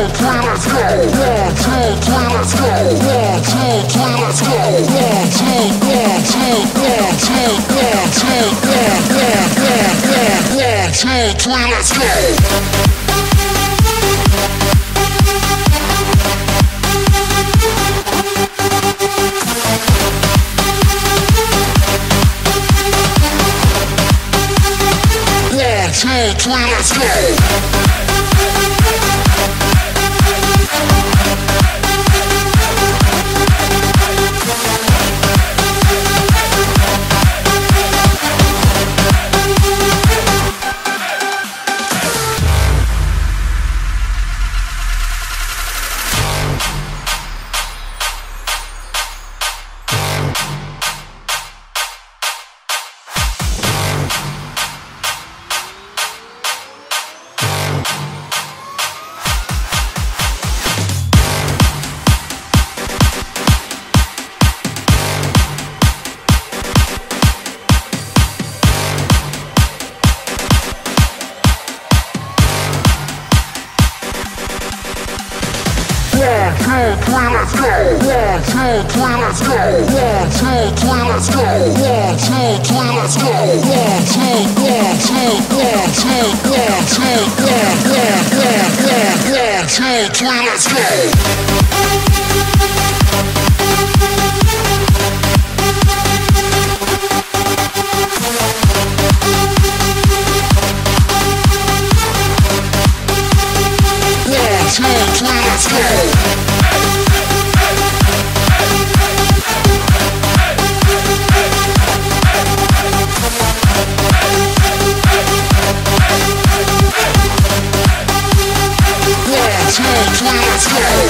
3, let's go. 1, 2, 3, let's go. 1, 2, 3, let's go. 1, 2, 3, let's go. Let's go. Let's go. 1, 2, 3, let's go. 1, 2, 3, let's go. 1, 2, 3, let's go. 1, 2, 3, let's go. 1, 2, 3, let's go. Let's go.